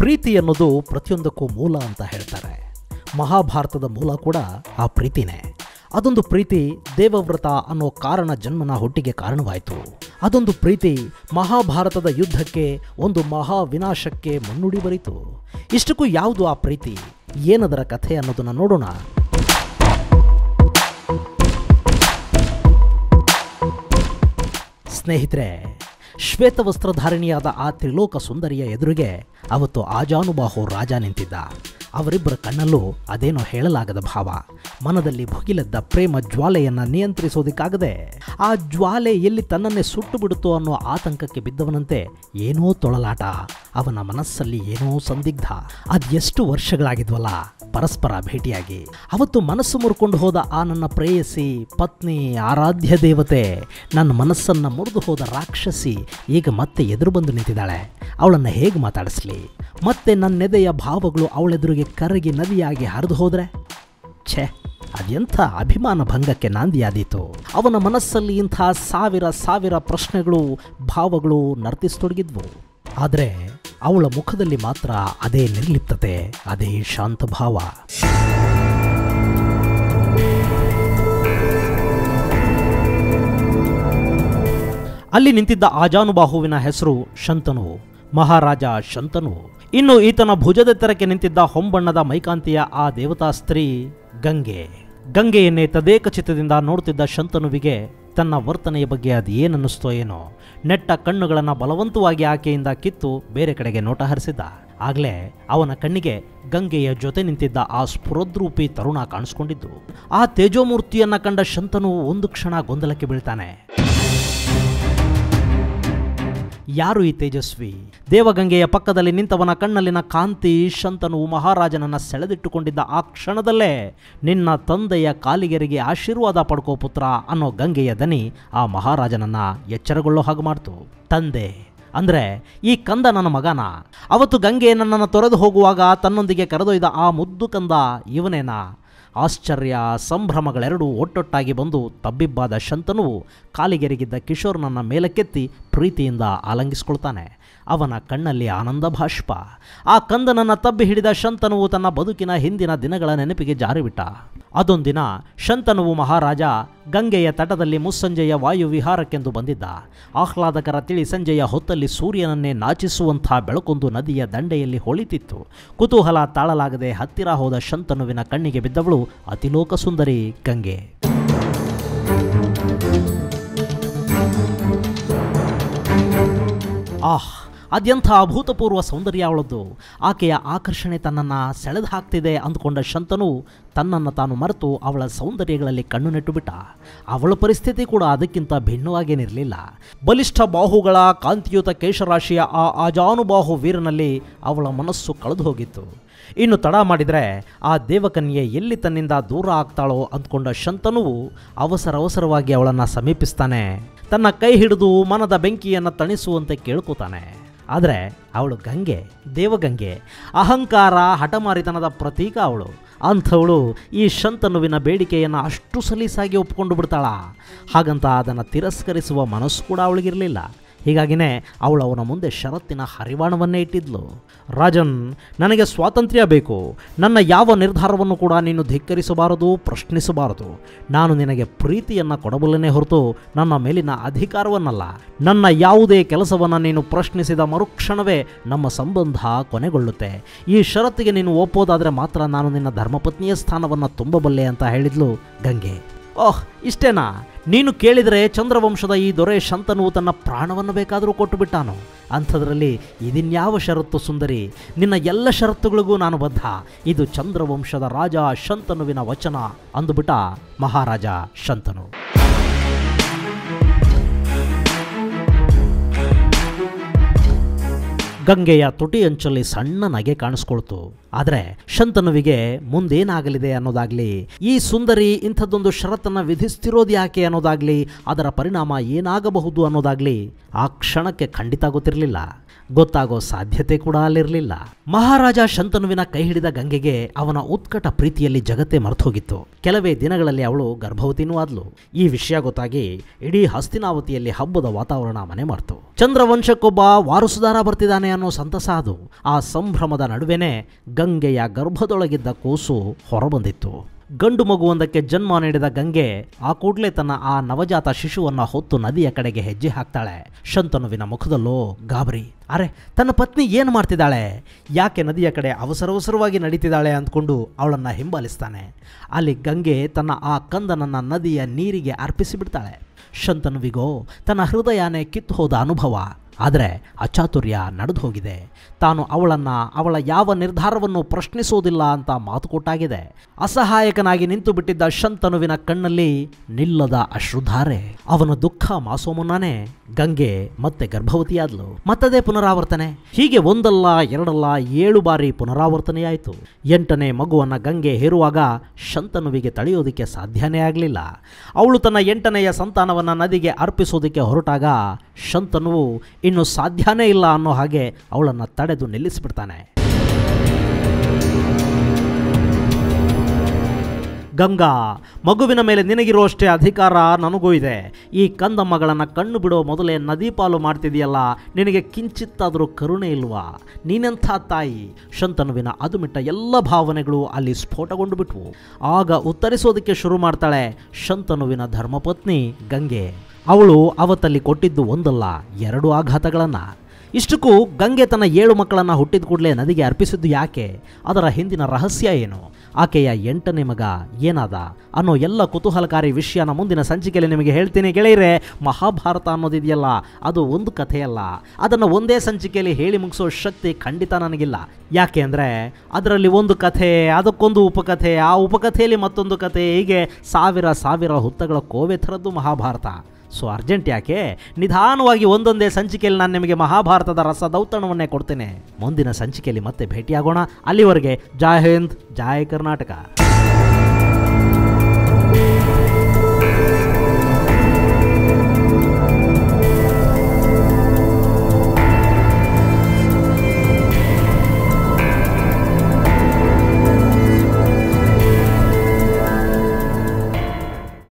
ಪ್ರೀತಿ ಅನ್ನೋದು ಪ್ರತಿಯೊಂದಕ್ಕೂ ಮೂಲ ಅಂತ ಹೇಳ್ತಾರೆ. ಮಹಾಭಾರತದ ಮೂಲ ಕೂಡ ಆ ಪ್ರೀತಿನೇ. ಅದೊಂದು ಪ್ರೀತಿ ದೇವವ್ರತ ಅನ್ನೋ ಕಾರಣ ಜನ್ಮನ ಹುಟ್ಟಿಗೆ ಕಾರಣವಾಯಿತು. ಅದೊಂದು ಪ್ರೀತಿ ಮಹಾಭಾರತದ ಯುದ್ಧಕ್ಕೆ, ಒಂದು ಮಹಾ ವಿನಾಶಕ್ಕೆ ಮುನ್ನುಡಿ ಬರಿತು. ಇಷ್ಟಕ್ಕೂ ಯಾವುದು ಆ ಪ್ರೀತಿ, ಏನದರ ಕಥೆ ಅನ್ನೋದನ್ನು ನೋಡೋಣ. ಸ್ನೇಹಿತರೆ, ಶ್ವೇತವಸ್ತ್ರಧಾರಿಣಿಯಾದ ಆ ತ್ರಿಲೋಕ ಸುಂದರಿಯ ಎದುರಿಗೆ ಅವತ್ತು ಆಜಾನುಬಾಹು ರಾಜ ನಿಂತಿದ್ದ. ಅವರಿಬ್ಬರ ಕಣ್ಣಲ್ಲೂ ಅದೇನೋ ಹೇಳಲಾಗದ ಭಾವ, ಮನದಲ್ಲಿ ಭುಗಿಲೆದ್ದ ಪ್ರೇಮ ಜ್ವಾಲೆಯನ್ನು ನಿಯಂತ್ರಿಸೋದಕ್ಕಾಗದೆ ಆ ಜ್ವಾಲೆ ಎಲ್ಲಿ ತನ್ನನ್ನೇ ಸುಟ್ಟು ಬಿಡುತ್ತೋ ಅನ್ನೋ ಆತಂಕಕ್ಕೆ ಬಿದ್ದವನಂತೆ ಏನೋ ತೊಳಲಾಟ, ಅವನ ಮನಸ್ಸಲ್ಲಿ ಏನೋ ಸಂದಿಗ್ಧ. ಅದೆಷ್ಟು ವರ್ಷಗಳಾಗಿದ್ವಲ್ಲ ಪರಸ್ಪರ ಭೇಟಿಯಾಗಿ. ಅವತ್ತು ಮನಸ್ಸು ಮುರ್ಕೊಂಡು ಹೋದ ಆ ನನ್ನ ಪ್ರೇಯಸಿ, ಪತ್ನಿ, ಆರಾಧ್ಯ ದೇವತೆ, ನನ್ನ ಮನಸ್ಸನ್ನು ಮುರಿದು ಹೋದ ರಾಕ್ಷಸಿ ಈಗ ಮತ್ತೆ ಎದುರು ಬಂದು ನಿಂತಿದ್ದಾಳೆ. ಅವಳನ್ನು ಹೇಗೆ ಮಾತಾಡಿಸ್ಲಿ? ಮತ್ತೆ ನನ್ನೆದೆಯ ಭಾವಗಳು ಅವಳೆದುರಿಗೆ ಕರಗಿ ನದಿಯಾಗಿ ಹರಿದು ಹೋದರೆ ಛೆ, ಅದೆಂಥ ಅಭಿಮಾನ ಭಂಗಕ್ಕೆ ನಾಂದಿಯಾದೀತು. ಅವನ ಮನಸ್ಸಲ್ಲಿ ಇಂಥ ಸಾವಿರ ಸಾವಿರ ಪ್ರಶ್ನೆಗಳು, ಭಾವಗಳು ನರ್ತಿಸತೊಡಗಿದ್ವು. ಆದರೆ ಅವಳ ಮುಖದಲ್ಲಿ ಮಾತ್ರ ಅದೇ ನಿರ್ಲಿಪ್ತತೆ, ಅದೇ ಶಾಂತ ಭಾವ. ಅಲ್ಲಿ ನಿಂತಿದ್ದ ಆಜಾನುಬಾಹುವಿನ ಹೆಸರು ಶಂತನು, ಮಹಾರಾಜ ಶಂತನು. ಇನ್ನು ಈತನ ಭುಜದ ತೆರಕ್ಕೆ ನಿಂತಿದ್ದ ಹೊಂಬಣ್ಣದ ಮೈಕಾಂತಿಯ ಆ ದೇವತಾ ಸ್ತ್ರೀ ಗಂಗೆ. ಗಂಗೆಯನ್ನೇ ತದೇಕ ಚಿತ್ತದಿಂದ ನೋಡುತ್ತಿದ್ದ ಶಂತನುವಿಗೆ ತನ್ನ ವರ್ತನೆಯ ಬಗ್ಗೆ ಅದು ಏನನ್ನಿಸ್ತೋ ಏನೋ, ನೆಟ್ಟ ಕಣ್ಣುಗಳನ್ನು ಬಲವಂತವಾಗಿ ಆಕೆಯಿಂದ ಕಿತ್ತು ಬೇರೆ ಕಡೆಗೆ ನೋಟ ಹರಿಸಿದ್ದ. ಆಗಲೇ ಅವನ ಕಣ್ಣಿಗೆ ಗಂಗೆಯ ಜೊತೆ ನಿಂತಿದ್ದ ಆ ಸ್ಫುರದ್ರೂಪಿ ತರುಣ ಕಾಣಿಸ್ಕೊಂಡಿದ್ದು. ಆ ತೇಜೋಮೂರ್ತಿಯನ್ನು ಕಂಡ ಶಂತನು ಒಂದು ಕ್ಷಣ ಗೊಂದಲಕ್ಕೆ ಬೀಳ್ತಾನೆ. ಯಾರು ಈ ತೇಜಸ್ವಿ? ದೇವಗಂಗೆಯ ಪಕ್ಕದಲ್ಲಿ ನಿಂತವನ ಕಣ್ಣಲ್ಲಿನ ಕಾಂತಿ ಶಂತನು ಮಹಾರಾಜನನ್ನು ಸೆಳೆದಿಟ್ಟುಕೊಂಡಿದ್ದ ಆ ಕ್ಷಣದಲ್ಲೇ ನಿನ್ನ ತಂದೆಯ ಕಾಲಿಗೆರಿಗೆ ಆಶೀರ್ವಾದ ಪಡ್ಕೋ ಪುತ್ರ ಅನ್ನೋ ಗಂಗೆಯ ದನಿ ಆ ಮಹಾರಾಜನನ್ನು ಎಚ್ಚರಗೊಳ್ಳೋ ಹಾಗೆ ಮಾಡ್ತು. ತಂದೆ ಅಂದರೆ ಈ ಕಂದ ನನ್ನ ಮಗನ? ಅವತ್ತು ಗಂಗೆ ನನ್ನನ್ನು ತೊರೆದು ಹೋಗುವಾಗ ತನ್ನೊಂದಿಗೆ ಕರೆದೊಯ್ದ ಆ ಮುದ್ದು ಕಂದ ಇವನೇನಾ? ಆಶ್ಚರ್ಯ, ಸಂಭ್ರಮಗಳೆರಡೂ ಒಟ್ಟೊಟ್ಟಾಗಿ ಬಂದು ತಬ್ಬಿಬ್ಬಾದ ಶಂತನು ಕಾಲಿಗೆರಿಗಿದ್ದ ಕಿಶೋರ್ನನ್ನ ಮೇಲಕ್ಕೆತ್ತಿ ಪ್ರೀತಿಯಿಂದ ಆಲಂಗಿಸ್ಕೊಳ್ತಾನೆ. ಅವನ ಕಣ್ಣಲ್ಲಿ ಆನಂದ ಭಾಷ್ಪ. ಆ ಕಂದನನ್ನು ತಬ್ಬಿ ಹಿಡಿದ ಶಂತನುವು ತನ್ನ ಬದುಕಿನ ಹಿಂದಿನ ದಿನಗಳ ನೆನಪಿಗೆ ಜಾರಿಬಿಟ್ಟ. ಅದೊಂದಿನ ಶಂತನುವು ಮಹಾರಾಜ ಗಂಗೆಯ ತಟದಲ್ಲಿ ಮುಸ್ಸಂಜೆಯ ವಾಯುವಿಹಾರಕ್ಕೆಂದು ಬಂದಿದ್ದ. ಆಹ್ಲಾದಕರ ತಿಳಿ ಸಂಜೆಯ ಹೊತ್ತಲ್ಲಿ ಸೂರ್ಯನನ್ನೇ ನಾಚಿಸುವಂಥ ಬೆಳಕೊಂದು ನದಿಯ ದಂಡೆಯಲ್ಲಿ ಹೊಳಿತಿತ್ತು. ಕುತೂಹಲ ತಾಳಲಾಗದೆ ಹತ್ತಿರ ಹೋದ ಶಂತನುವಿನ ಕಣ್ಣಿಗೆ ಬಿದ್ದವಳು ಅತಿಲೋಕ ಸುಂದರಿ ಗಂಗೆ. ಆಹ್, ಅದೆಂಥ ಅಭೂತಪೂರ್ವ ಸೌಂದರ್ಯ ಅವಳದ್ದು! ಆಕೆಯ ಆಕರ್ಷಣೆ ತನ್ನನ್ನು ಸೆಳೆದು ಹಾಕ್ತಿದೆ ಅಂದುಕೊಂಡ ಶಂತನು ತನ್ನನ್ನು ತಾನು ಮರೆತು ಅವಳ ಸೌಂದರ್ಯಗಳಲ್ಲಿ ಕಣ್ಣು ನೆಟ್ಟುಬಿಟ್ಟ. ಅವಳ ಪರಿಸ್ಥಿತಿ ಕೂಡ ಅದಕ್ಕಿಂತ ಭಿನ್ನವಾಗೇನಿರಲಿಲ್ಲ. ಬಲಿಷ್ಠ ಬಾಹುಗಳ, ಕಾಂತಿಯುತ ಕೇಶರಾಶಿಯ ಆ ಆಜಾನುಬಾಹು ವೀರನಲ್ಲಿ ಅವಳ ಮನಸ್ಸು ಕಳೆದು ಹೋಗಿತ್ತು. ಇನ್ನು ತಡ ಮಾಡಿದರೆ ಆ ದೇವಕನ್ಯೆ ಎಲ್ಲಿ ತನ್ನಿಂದ ದೂರ ಆಗ್ತಾಳೋ ಅಂದ್ಕೊಂಡ ಶಂತನುವು ಅವಸರವಾಗಿ ಅವಳನ್ನು ಸಮೀಪಿಸ್ತಾನೆ. ತನ್ನ ಕೈ ಹಿಡಿದು ಮನದ ಬೆಂಕಿಯನ್ನು ತಣಿಸುವಂತೆ ಕೇಳ್ಕೊತಾನೆ. ಆದರೆ ಅವಳು ಗಂಗೆ, ದೇವಗಂಗೆ. ಅಹಂಕಾರ, ಹಠಮಾರಿತನದ ಪ್ರತೀಕ ಅವಳು. ಅಂಥವಳು ಈ ಶಂತನುವಿನ ಬೇಡಿಕೆಯನ್ನು ಅಷ್ಟು ಸಲೀಸಾಗಿ ಒಪ್ಪಿಕೊಂಡು ಬಿಡ್ತಾಳ? ಹಾಗಂತ ಅದನ್ನು ತಿರಸ್ಕರಿಸುವ ಮನಸ್ಸು ಕೂಡ ಅವಳಿಗಿರಲಿಲ್ಲ. ಹೀಗಾಗಿನೇ ಅವಳು ಅವನ ಮುಂದೆ ಷರತ್ತಿನ ಹರಿವಾಣವನ್ನೇ ಇಟ್ಟಿದ್ಲು. ರಾಜನ್, ನನಗೆ ಸ್ವಾತಂತ್ರ್ಯ ಬೇಕು. ನನ್ನ ಯಾವ ನಿರ್ಧಾರವನ್ನು ಕೂಡ ನೀನು ಧಿಕ್ಕರಿಸಬಾರದು, ಪ್ರಶ್ನಿಸಬಾರದು. ನಾನು ನಿನಗೆ ಪ್ರೀತಿಯನ್ನು ಕೊಡಬಲ್ಲನೇ ಹೊರತು ನನ್ನ ಮೇಲಿನ ಅಧಿಕಾರವನ್ನಲ್ಲ. ನನ್ನ ಯಾವುದೇ ಕೆಲಸವನ್ನು ನೀನು ಪ್ರಶ್ನಿಸಿದ ಮರುಕ್ಷಣವೇ ನಮ್ಮ ಸಂಬಂಧ ಕೊನೆಗೊಳ್ಳುತ್ತೆ. ಈ ಷರತ್ತಿಗೆ ನೀನು ಒಪ್ಪೋದಾದರೆ ಮಾತ್ರ ನಾನು ನಿನ್ನ ಧರ್ಮಪತ್ನಿಯ ಸ್ಥಾನವನ್ನು ತುಂಬಬಲ್ಲೆ ಅಂತ ಹೇಳಿದ್ಲು ಗಂಗೆ. ಓಹ್, ಇಷ್ಟೇನಾ? ನೀನು ಕೇಳಿದರೆ ಚಂದ್ರವಂಶದ ಈ ದೊರೆ ಶಂತನು ತನ್ನ ಪ್ರಾಣವನ್ನು ಬೇಕಾದರೂ ಕೊಟ್ಟು ಬಿಟ್ಟಾನು. ಅಂಥದ್ರಲ್ಲಿ ಇದಿನ್ಯಾವ ಷರತ್ತು ಸುಂದರಿ? ನಿನ್ನ ಎಲ್ಲ ಷರತ್ತುಗಳಿಗೂ ನಾನು ಬದ್ಧ. ಇದು ಚಂದ್ರವಂಶದ ರಾಜ ಶಂತನುವಿನ ವಚನ ಅಂದುಬಿಟ್ಟ ಮಹಾರಾಜ ಶಂತನು. ಗಂಗೆಯ ತುಟಿಯಂಚಲ್ಲಿ ಸಣ್ಣ ನಗೆ ಕಾಣಿಸ್ಕೊಳ್ತು. ಆದರೆ ಶಂತನುವಿಗೆ ಮುಂದೇನಾಗಲಿದೆ ಅನ್ನೋದಾಗಲಿ, ಈ ಸುಂದರಿ ಇಂಥದ್ದೊಂದು ಷರತ್ತನ್ನು ವಿಧಿಸ್ತಿರೋದು ಯಾಕೆ ಅನ್ನೋದಾಗಲಿ, ಅದರ ಪರಿಣಾಮ ಏನಾಗಬಹುದು ಅನ್ನೋದಾಗಲಿ ಆ ಕ್ಷಣಕ್ಕೆ ಖಂಡಿತ ಗೊತ್ತಿರಲಿಲ್ಲ, ಗೊತ್ತಾಗೋ ಸಾಧ್ಯತೆ ಕೂಡ ಅಲ್ಲಿರಲಿಲ್ಲ. ಮಹಾರಾಜ ಶಂತನುವಿನ ಕೈ ಹಿಡಿದ ಗಂಗೆಗೆ ಅವನ ಉತ್ಕಟ ಪ್ರೀತಿಯಲ್ಲಿ ಜಗತ್ತೇ ಮರೆತೋಗಿತ್ತು. ಕೆಲವೇ ದಿನಗಳಲ್ಲಿ ಅವಳು ಗರ್ಭವತಿನೂ ಆದ್ಲು. ಈ ವಿಷಯ ಗೊತ್ತಾಗಿ ಇಡೀ ಹಸ್ತಿನಾವತಿಯಲ್ಲಿ ಹಬ್ಬದ ವಾತಾವರಣ ಮನೆ ಮಾಡ್ತು. ಚಂದ್ರವಂಶಕ್ಕೊಬ್ಬ ವಾರಸುದಾರ ಬರ್ತಿದ್ದಾನೆ ಅನ್ನೋ ಸಂತಸ ಅದು. ಆ ಸಂಭ್ರಮದ ನಡುವೆನೇ ಗಂಗೆಯ ಗರ್ಭದೊಳಗಿದ್ದ ಕೂಸು ಹೊರಬಂದಿತ್ತು. ಗಂಡು ಮಗುವೊಂದಕ್ಕೆ ಜನ್ಮ ನೀಡಿದ ಗಂಗೆ ಆ ಕೂಡಲೇ ತನ್ನ ಆ ನವಜಾತ ಶಿಶುವನ್ನು ಹೊತ್ತು ನದಿಯ ಕಡೆಗೆ ಹೆಜ್ಜೆ ಹಾಕ್ತಾಳೆ. ಶಂತನುವಿನ ಮುಖದಲ್ಲೋ ಗಾಬರಿ. ಅರೆ, ತನ್ನ ಪತ್ನಿ ಏನು ಮಾಡ್ತಿದ್ದಾಳೆ, ಯಾಕೆ ನದಿಯ ಕಡೆ ಅವಸರವಸರವಾಗಿ ನಡೀತಿದ್ದಾಳೆ ಅಂದ್ಕೊಂಡು ಅವಳನ್ನು ಹಿಂಬಾಲಿಸ್ತಾನೆ. ಅಲ್ಲಿ ಗಂಗೆ ತನ್ನ ಆ ಕಂದನನ್ನು ನದಿಯ ನೀರಿಗೆ ಅರ್ಪಿಸಿಬಿಡ್ತಾಳೆ. ಶಂತನುವಿಗೋ ತನ್ನ ಹೃದಯನೇ ಕಿತ್ತು ಹೋದ ಅನುಭವ. ಆದರೆ ಅಚಾತುರ್ಯ ನಡೆದು ಹೋಗಿದೆ. ತಾನು ಅವಳನ್ನು, ಅವಳ ಯಾವ ನಿರ್ಧಾರವನ್ನು ಪ್ರಶ್ನಿಸೋದಿಲ್ಲ ಅಂತ ಮಾತು ಕೊಟ್ಟಾಗಿದೆ. ಅಸಹಾಯಕನಾಗಿ ನಿಂತು ಬಿಟ್ಟಿದ್ದ ಶಂತನುವಿನ ಕಣ್ಣಲ್ಲಿ ನಿಲ್ಲದ ಅಶ್ರುಧಾರೆ. ಅವನ ದುಃಖ ಮಾಸೋ ಮುನ್ನಾನೇ ಗಂಗೆ ಮತ್ತೆ ಗರ್ಭವತಿಯಾದ್ಲು. ಮತ್ತದೇ ಪುನರಾವರ್ತನೆ. ಹೀಗೆ ಒಂದಲ್ಲ ಎರಡಲ್ಲ 7 ಬಾರಿ ಪುನರಾವರ್ತನೆಯಾಯಿತು. 8ನೇ ಮಗುವನ್ನು ಗಂಗೆ ಹೇರುವಾಗ ಶಂತನುವಿಗೆ ತಡೆಯೋದಕ್ಕೆ ಸಾಧ್ಯನೇ ಆಗಲಿಲ್ಲ. ಅವಳು ತನ್ನ 8ನೆಯ ಸಂತಾನವನ್ನು ನದಿಗೆ ಅರ್ಪಿಸೋದಕ್ಕೆ ಹೊರಟಾಗ ಶಂತನುವು ಇನ್ನು ಸಾಧ್ಯನೇ ಇಲ್ಲ ಅನ್ನೋ ಹಾಗೆ ಅವಳನ್ನು ತಡೆದು ನಿಲ್ಲಿಸಿಬಿಡ್ತಾನೆ. ಗಂಗಾ, ಮಗುವಿನ ಮೇಲೆ ನಿನಗಿರುವಷ್ಟೇ ಅಧಿಕಾರ ನನಗೂ ಇದೆ. ಈ ಕಂದಮ್ಮಗಳನ್ನು ಕಣ್ಣು ಬಿಡೋ ಮೊದಲೇ ನದಿ ಪಾಲು ಮಾಡ್ತಿದೆಯಲ್ಲ, ನಿನಗೆ ಕಿಂಚಿತ್ತಾದರೂ ಕರುಣೆ ಇಲ್ವಾ? ನೀನೆಂಥ ತಾಯಿ? ಶಂತನುವಿನ ಅದುಮಿಟ್ಟ ಎಲ್ಲ ಭಾವನೆಗಳು ಅಲ್ಲಿ ಸ್ಫೋಟಗೊಂಡು ಬಿಟ್ವು. ಆಗ ಉತ್ತರಿಸೋದಕ್ಕೆ ಶುರು ಮಾಡ್ತಾಳೆ ಶಂತನುವಿನ ಧರ್ಮಪತ್ನಿ ಗಂಗೆ. ಅವಳು ಅವತ್ತಲ್ಲಿ ಕೊಟ್ಟಿದ್ದು ಒಂದಲ್ಲ 2 ಆಘಾತಗಳನ್ನು. ಇಷ್ಟಕ್ಕೂ ಗಂಗೆ ತನ್ನ 7 ಮಕ್ಕಳನ್ನು ಹುಟ್ಟಿದ ಕೂಡಲೇ ನದಿಗೆ ಅರ್ಪಿಸಿದ್ದು ಯಾಕೆ? ಅದರ ಹಿಂದಿನ ರಹಸ್ಯ ಏನು? ಆಕೆಯ 8ನೇ ಮಗ ಏನಾದ ಅನ್ನೋ ಎಲ್ಲ ಕುತೂಹಲಕಾರಿ ವಿಷಯನ ಮುಂದಿನ ಸಂಚಿಕೆಯಲ್ಲಿ ನಿಮಗೆ ಹೇಳ್ತೀನಿ ಗೆಳೆಯರೆ. ಮಹಾಭಾರತ ಅನ್ನೋದಿದೆಯಲ್ಲ, ಅದು ಒಂದು ಕಥೆಯಲ್ಲ. ಅದನ್ನು ಒಂದೇ ಸಂಚಿಕೆಯಲ್ಲಿ ಹೇಳಿ ಮುಗಿಸೋ ಶಕ್ತಿ ಖಂಡಿತ ನನಗಿಲ್ಲ. ಯಾಕೆ ಅಂದರೆ ಅದರಲ್ಲಿ ಒಂದು ಕಥೆ, ಅದಕ್ಕೊಂದು ಉಪಕಥೆ, ಆ ಉಪಕಥೆಯಲ್ಲಿ ಮತ್ತೊಂದು ಕಥೆ, ಹೀಗೆ 1000 ಹುತ್ತಗಳ ಕೋವೆ ಥರದ್ದು ಮಹಾಭಾರತ. ಸೊ ಅರ್ಜೆಂಟ್ ಯಾಕೆ? ನಿಧಾನವಾಗಿ ಒಂದೊಂದೇ ಸಂಚಿಕೆಯಲ್ಲಿ ನಾನು ನಿಮಗೆ ಮಹಾಭಾರತದ ರಸ ದೌತಣವನ್ನೇ ಕೊಡ್ತೇನೆ. ಮುಂದಿನ ಸಂಚಿಕೆಯಲ್ಲಿ ಮತ್ತೆ ಭೇಟಿಯಾಗೋಣ. ಅಲ್ಲಿವರೆಗೆ ಜೈ ಹಿಂದ್, ಜೈ ಕರ್ನಾಟಕ.